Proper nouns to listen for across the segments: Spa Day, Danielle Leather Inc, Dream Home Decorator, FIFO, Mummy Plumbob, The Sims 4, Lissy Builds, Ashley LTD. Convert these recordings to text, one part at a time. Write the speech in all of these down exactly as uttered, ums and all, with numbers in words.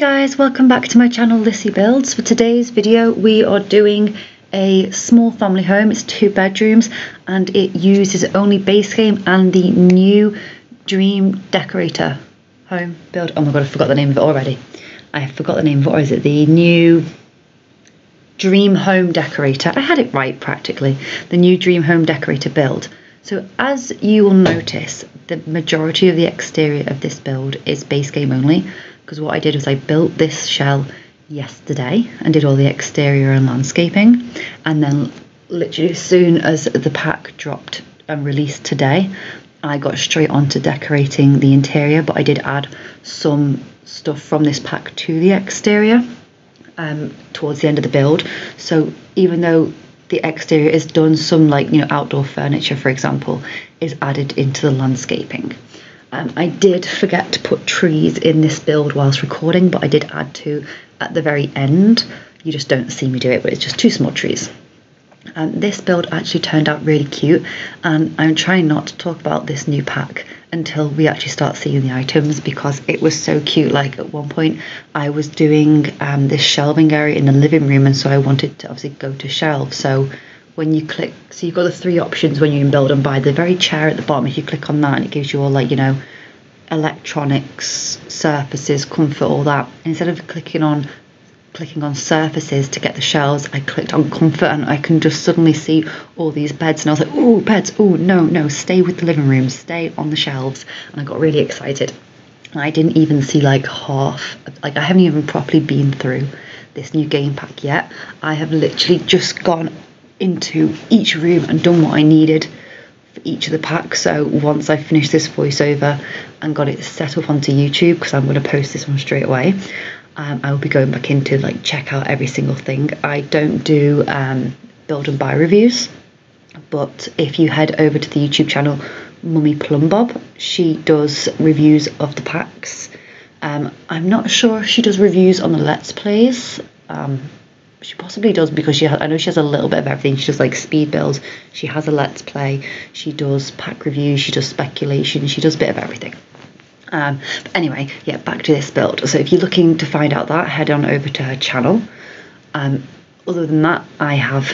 guys, welcome back to my channel Lissy Builds. For today's video we are doing a small family home. It's two bedrooms and it uses only base game and the new Dream Decorator home build. Oh my god, I forgot the name of it already. I forgot the name of it, or is it the new Dream Home Decorator? I had it right practically. The new Dream Home Decorator build. So as you will notice, the majority of the exterior of this build is base game only, because what I did was I built this shell yesterday and did all the exterior and landscaping, and then literally as soon as the pack dropped and released today, I got straight on to decorating the interior, but I did add some stuff from this pack to the exterior um, towards the end of the build. So even though the exterior is done, some, like, you know, outdoor furniture for example is added into the landscaping. um, I did forget to put trees in this build whilst recording, but I did add two at the very end. You just don't see me do it, but it's just two small trees. And um, this build actually turned out really cute, and I'm trying not to talk about this new pack until we actually start seeing the items, because it was so cute. Like, at one point I was doing um, this shelving area in the living room, and so I wanted to obviously go to shelves. So when you click, so you've got the three options when you build and buy. The very chair at the bottom, if you click on that, and it gives you all, like, you know, electronics, surfaces, comfort, all that. Instead of clicking on clicking on surfaces to get the shelves, I clicked on comfort, and I can just suddenly see all these beds, and I was like, oh, beds, oh no no stay with the living room, stay on the shelves. And I got really excited, and I didn't even see like half, like I haven't even properly been through this new game pack yet. I have literally just gone into each room and done what I needed for each of the packs. So once I finish this voiceover and got it set up onto YouTube, because I'm going to post this one straight away, Um, I will be going back in to like check out every single thing. I don't do um, build and buy reviews, but if you head over to the YouTube channel Mummy Plumbob, she does reviews of the packs. Um, I'm not sure if she does reviews on the Let's Plays. Um, she possibly does, because she ha I know she has a little bit of everything. She does like speed builds, she has a Let's Play, she does pack reviews, she does speculation, she does a bit of everything. Um, but anyway, yeah, back to this build. So if you're looking to find out that, head on over to her channel. Um, other than that, I have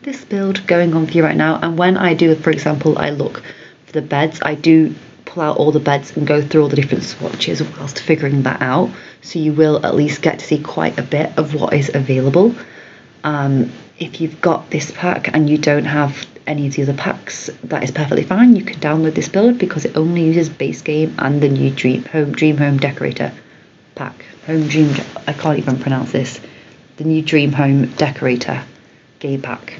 this build going on for you right now. And when I do, for example, I look for the beds, I do pull out all the beds and go through all the different swatches whilst figuring that out. So you will at least get to see quite a bit of what is available. Um, if you've got this pack and you don't have any of the other packs, that is perfectly fine. You can download this build because it only uses base game and the new dream home dream home decorator pack home dream I can't even pronounce this the new Dream Home Decorator game pack.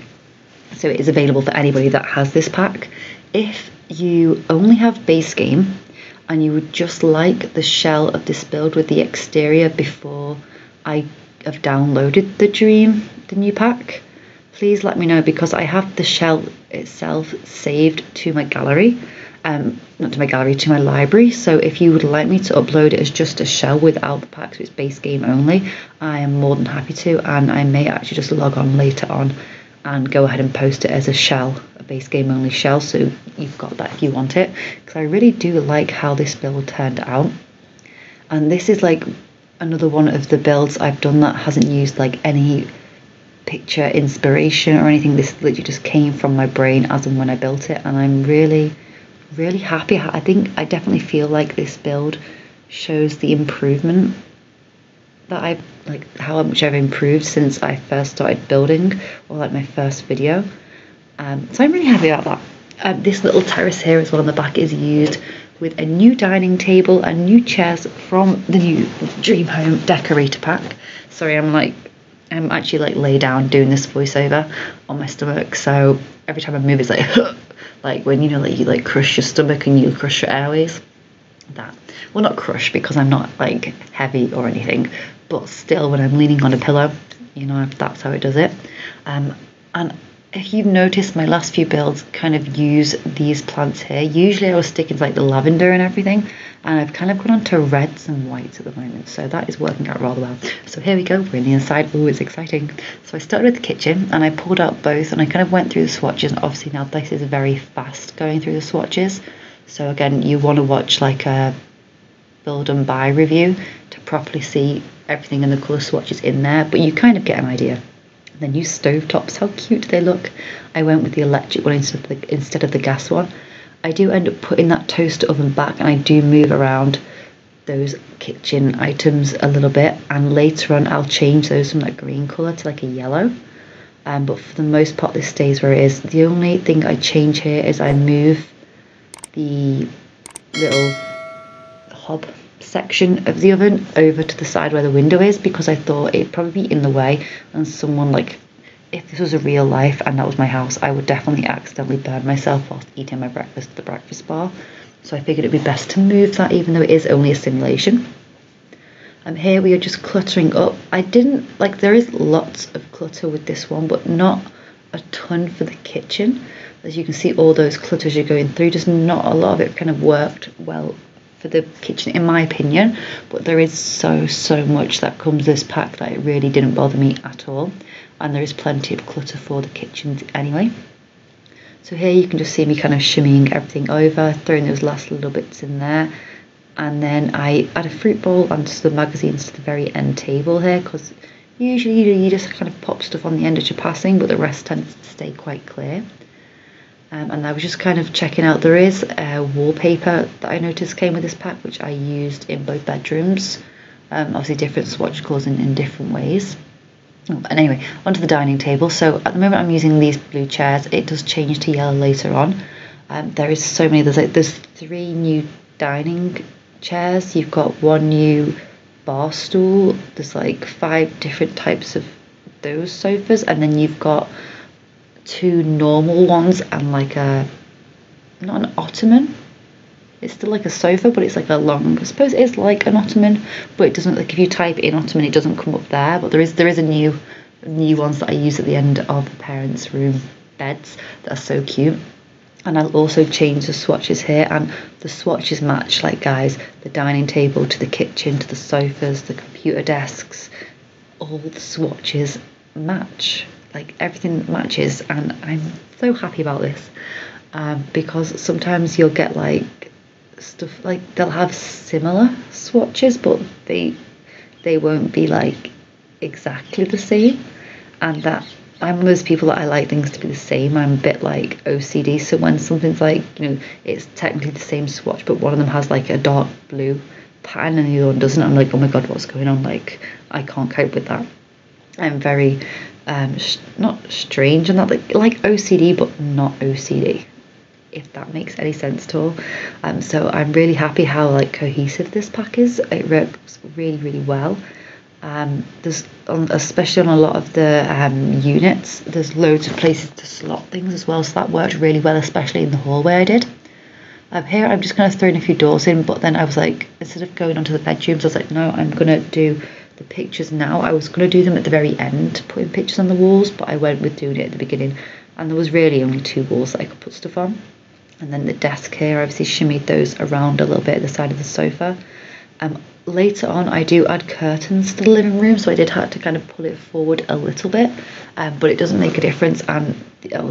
So it is available for anybody that has this pack. If you only have base game and you would just like the shell of this build with the exterior before I have downloaded the dream the new pack, please let me know, because I have the shell itself saved to my gallery, um, not to my gallery, to my library. So if you would like me to upload it as just a shell without the pack, so it's base game only, I am more than happy to, and I may actually just log on later on and go ahead and post it as a shell, a base game only shell, so you've got that if you want it, because I really do like how this build turned out. And this is like another one of the builds I've done that hasn't used like any picture inspiration or anything. This literally just came from my brain as and when I built it, and I'm really really happy. I think I definitely feel like this build shows the improvement that I've, like, how much I've improved since I first started building, or like my first video. Um, so I'm really happy about that. Um, this little terrace here as well on the back is used with a new dining table and new chairs from the new Dream Home Decorator pack. Sorry, I'm like I'm actually like lay down doing this voiceover on my stomach, so every time I move it's like like when, you know, like you like crush your stomach and you crush your airways. That, well, not crush because I'm not like heavy or anything, but still when I'm leaning on a pillow, you know, that's how it does it. Um, and if you've noticed, my last few builds kind of use these plants here. Usually I was sticking to like the lavender and everything, and I've kind of gone on to reds and whites at the moment, so that is working out rather well. So here we go, we're in the inside. Oh, it's exciting. So I started with the kitchen and I pulled out both, and I kind of went through the swatches, and obviously now this is very fast going through the swatches. So again, you want to watch like a build and buy review to properly see everything and the colour swatches in there, but you kind of get an idea. And the new stove tops, how cute they look. I went with the electric one instead of the, instead of the gas one. I do end up putting that toaster oven back, and I do move around those kitchen items a little bit, and later on I'll change those from that green colour to like a yellow. Um, but for the most part this stays where it is. The only thing I change here is I move the little hob section of the oven over to the side where the window is, because I thought it'd probably be in the way, and someone, like, if this was a real life and that was my house, I would definitely accidentally burn myself whilst eating my breakfast at the breakfast bar. So I figured it'd be best to move that, even though it is only a simulation. Um, here we are just cluttering up. I didn't, like, there is lots of clutter with this one, but not a ton for the kitchen. As you can see, all those clutters you're going through, just not a lot of it kind of worked well for the kitchen, in my opinion. But there is so, so much that comes this pack that it really didn't bother me at all. And there is plenty of clutter for the kitchen anyway. So here you can just see me kind of shimmying everything over, throwing those last little bits in there. And then I add a fruit bowl and some magazines to the very end table here, because usually you just kind of pop stuff on the end as you're passing, but the rest tends to stay quite clear. Um, and I was just kind of checking out, there is a wallpaper that I noticed came with this pack, which I used in both bedrooms. Um, obviously different swatch colours in, in different ways. Oh, and anyway, onto the dining table. So at the moment I'm using these blue chairs. It does change to yellow later on. Um, there is so many, there's like there's three new dining chairs, you've got one new bar stool, there's like five different types of those sofas, and then you've got two normal ones and like a, not an ottoman, it's still like a sofa, but it's like a long, I suppose it is like an ottoman, but it doesn't, like if you type in ottoman it doesn't come up there, but there is there is a new new ones that I use at the end of the parents' room beds that are so cute. And I'll also change the swatches here, and the swatches match, like, guys, the dining table to the kitchen to the sofas, the computer desks, all the swatches match, like everything matches. And I'm so happy about this, um, because sometimes you'll get like stuff like they'll have similar swatches, but they they won't be like exactly the same, and that I'm one of those people that I like things to be the same. I'm a bit like O C D, so when something's like, you know, it's technically the same swatch, but one of them has like a dark blue pattern and the other one doesn't, I'm like, oh my god, what's going on? Like, I can't cope with that. I'm very, um, sh not strange, and that like, like O C D, but not O C D, if that makes any sense at all. Um, so I'm really happy how like cohesive this pack is. It works really, really well. Um, there's on, especially on a lot of the um, units, there's loads of places to slot things as well, so that worked really well, especially in the hallway I did. Um, here I'm just kind of throwing a few doors in, but then I was like, instead of going onto the bedrooms, I was like, no, I'm going to do the pictures now. I was going to do them at the very end, putting pictures on the walls, but I went with doing it at the beginning, and there was really only two walls that I could put stuff on. And then the desk here, I obviously shimmied those around a little bit at the side of the sofa. Um, later on I do add curtains to the living room, so I did have to kind of pull it forward a little bit, um, but it doesn't make a difference, and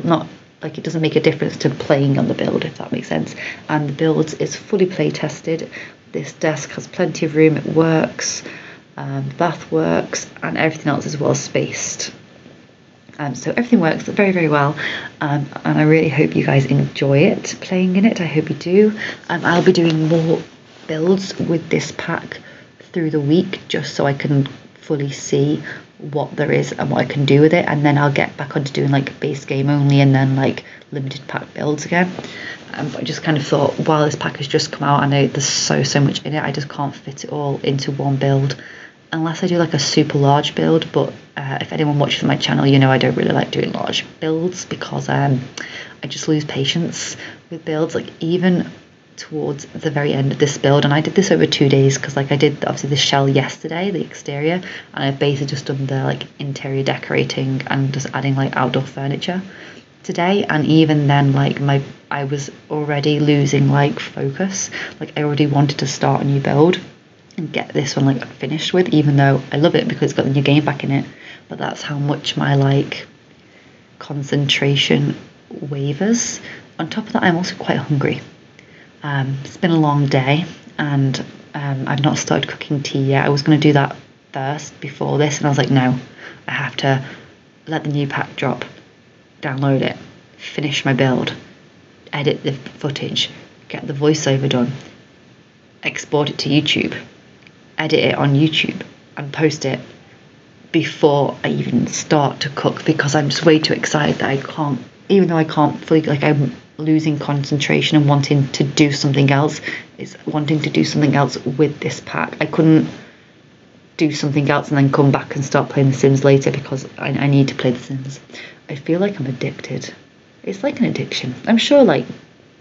not like it doesn't make a difference to playing on the build, if that makes sense. And the build is fully play tested. This desk has plenty of room, it works, um, the bath works, and everything else is well spaced. Um, so everything works very, very well, um, and I really hope you guys enjoy it, playing in it. I hope you do. um, I'll be doing more builds with this pack through the week, just so I can fully see what there is and what I can do with it, and then I'll get back onto doing like base game only and then like limited pack builds again. Um, but I just kind of thought, while this pack has just come out, I know there's so so much in it, I just can't fit it all into one build unless I do like a super large build. But uh, if anyone watches my channel, you know I don't really like doing large builds, because um, I just lose patience with builds, like even towards the very end of this build. And I did this over two days, because like I did obviously the shell yesterday, the exterior, and I've basically just done the like interior decorating and just adding like outdoor furniture today. And even then, like my I was already losing like focus, like I already wanted to start a new build and get this one like finished with, even though I love it because it's got the new game back in it, but that's how much my like concentration wavers. On top of that, I'm also quite hungry. Um, it's been a long day, and um, I've not started cooking tea yet. I was going to do that first before this, and I was like, no, I have to let the new pack drop, download it, finish my build, edit the footage, get the voiceover done, export it to YouTube, edit it on YouTube and post it before I even start to cook, because I'm just way too excited that I can't, even though I can't fully, like, I'm losing concentration and wanting to do something else. It's wanting to do something else with this pack. I couldn't do something else and then come back and start playing The Sims later, because I, I need to play The Sims. I feel like I'm addicted. It's like an addiction. I'm sure, like,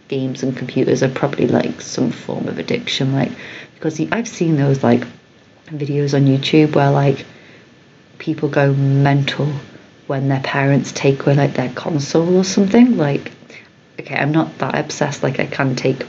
games and computers are probably like some form of addiction, like, because I've seen those, like, videos on YouTube where, like, people go mental when their parents take away, like, their console or something. Like, okay, I'm not that obsessed, like, I can take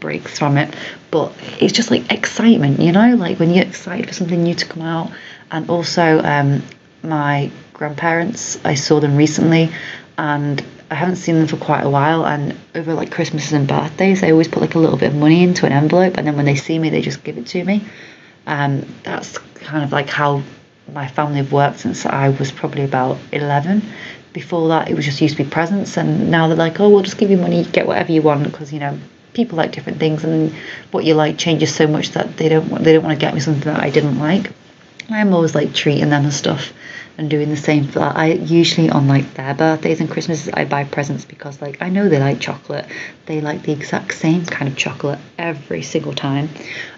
breaks from it, but it's just like excitement, you know, like when you're excited for something new to come out. And also um my grandparents, I saw them recently, and I haven't seen them for quite a while, and over, like, Christmases and birthdays I always put, like, a little bit of money into an envelope, and then when they see me they just give it to me. Um that's kind of like how my family have worked since I was probably about eleven. Before that it was just used to be presents, and now they're like, oh, we'll just give you money, get whatever you want, because, you know, people like different things, and what you like changes so much that they don't want, they don't want to get me something that I didn't like. I'm always, like, treating them and stuff and doing the same for that. I usually, on, like, their birthdays and Christmases, I buy presents, because, like, I know they like chocolate. They like the exact same kind of chocolate every single time.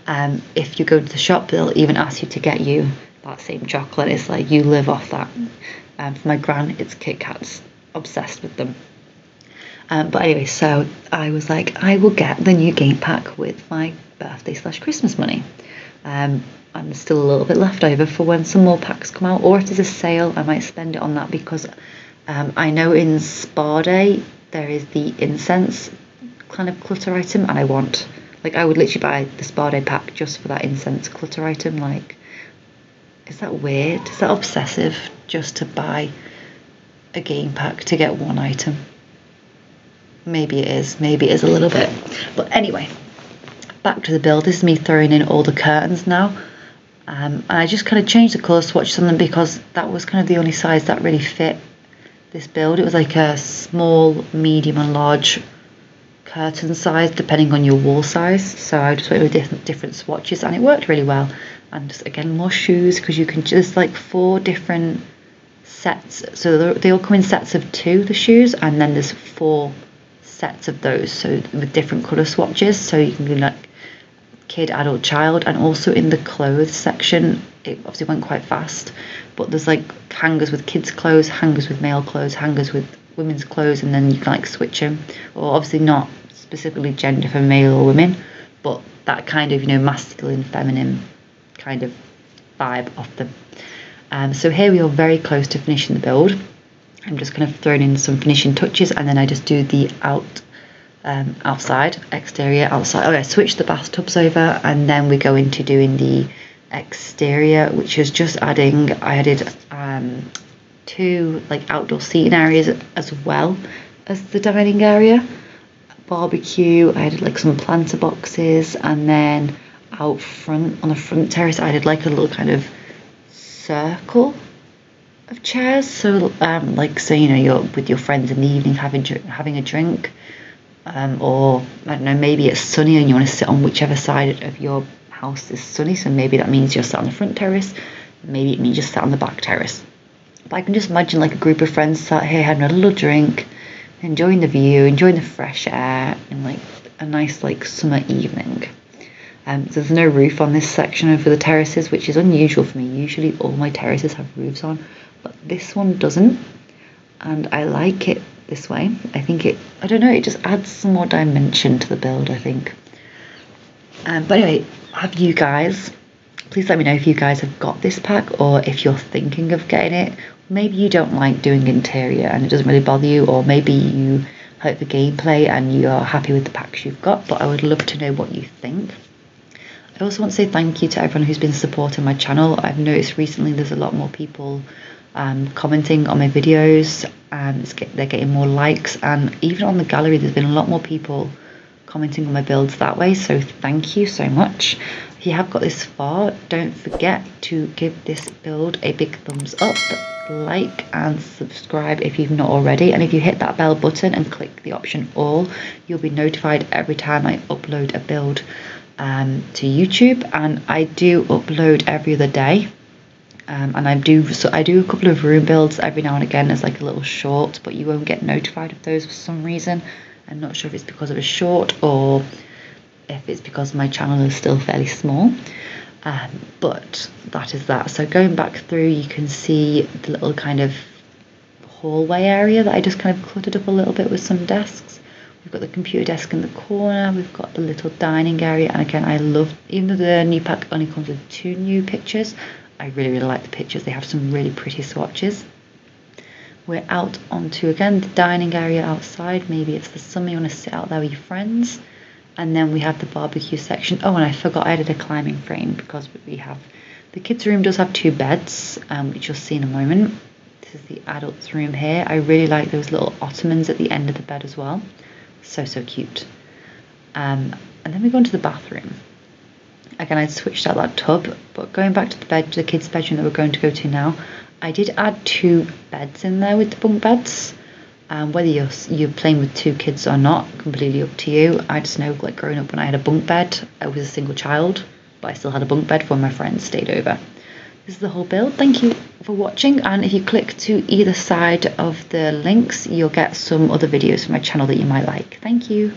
Um, if you go to the shop, they'll even ask you to get you that same chocolate. It's like you live off that. Um, for my gran, it's Kit Kats. Obsessed with them. Um, but anyway, so I was like, I will get the new game pack with my birthday slash Christmas money. Um, and there's still a little bit left over for when some more packs come out, or if there's a sale, I might spend it on that, because um, I know in Spa Day there is the incense kind of clutter item, and I want, like, I would literally buy the Spa Day pack just for that incense clutter item. Like, is that weird? Is that obsessive just to buy a game pack to get one item? Maybe it is, maybe it is a little bit. But anyway, back to the build. This is me throwing in all the curtains now. Um, and I just kind of changed the colour swatch on them, because that was kind of the only size that really fit this build. It was like a small, medium and large curtain size, depending on your wall size. So I just went with different, different swatches, and it worked really well. And just, again, more shoes, because you can just, like, four different sets. So they all come in sets of two, the shoes, and then there's four sets of those, so with different color swatches, so you can do, like, kid, adult, child. And also in the clothes section, it obviously went quite fast, but there's, like, hangers with kids clothes, hangers with male clothes, hangers with women's clothes, and then you can, like, switch them, or obviously not specifically gender for male or women, but that kind of, you know, masculine, feminine kind of vibe off them. Um, so here we are, very close to finishing the build. I'm just kind of throwing in some finishing touches, and then I just do the out, um, outside, exterior, outside. Oh, okay, I switched the bathtubs over, and then we go into doing the exterior, which is just adding, I added um, two, like, outdoor seating areas as well as the dining area, barbecue. I added, like, some planter boxes, and then out front on the front terrace, I did, like, a little kind of circle of chairs, so um like, so, you know, you're with your friends in the evening having having a drink, um or I don't know, maybe it's sunny and you want to sit on whichever side of your house is sunny, so maybe that means you're sat on the front terrace, maybe it means you're sat on the back terrace. But I can just imagine, like, a group of friends sat here having a little drink, enjoying the view, enjoying the fresh air, and, like, a nice, like, summer evening. Um, there's no roof on this section over the terraces, which is unusual for me. Usually all my terraces have roofs on, but this one doesn't, and I like it this way. I think it, I don't know, it just adds some more dimension to the build, I think. Um, but anyway, have you guys, please let me know if you guys have got this pack, or if you're thinking of getting it. Maybe you don't like doing interior and it doesn't really bother you, or maybe you like the gameplay and you're happy with the packs you've got, but I would love to know what you think. I also want to say thank you to everyone who's been supporting my channel. I've noticed recently there's a lot more people um, commenting on my videos, and it's get, they're getting more likes, and even on the gallery there's been a lot more people commenting on my builds that way, so thank you so much. If you have got this far, don't forget to give this build a big thumbs up, like and subscribe if you've not already, and if you hit that bell button and click the option all, you'll be notified every time I upload a build um, to YouTube. And I do upload every other day, um, and I do so I do a couple of room builds every now and again as like a little short, but you won't get notified of those for some reason. I'm not sure if it's because of a short or if it's because my channel is still fairly small. Um, but that is that. So going back through, you can see the little kind of hallway area that I just kind of cluttered up a little bit with some desks. We've got the computer desk in the corner, we've got the little dining area, and again I love, even though the new pack only comes with two new pictures, I really really like the pictures. They have some really pretty swatches. We're out onto again the dining area outside. Maybe it's the summer, you want to sit out there with your friends. And then we have the barbecue section. Oh, and I forgot I added a climbing frame because we have, the kids' room does have two beds, um, which you'll see in a moment. This is the adults' room here. I really like those little ottomans at the end of the bed as well. So, so cute. Um, and then we go into the bathroom. Again, I switched out that tub, but going back to the bed, the kids' bedroom that we're going to go to now, I did add two beds in there with the bunk beds. Um, whether you're, you're playing with two kids or not, completely up to you. I just know, like growing up when I had a bunk bed, I was a single child, but I still had a bunk bed for when my friends stayed over. This is the whole build. Thank you for watching, and if you click to either side of the links, you'll get some other videos from my channel that you might like. Thank you.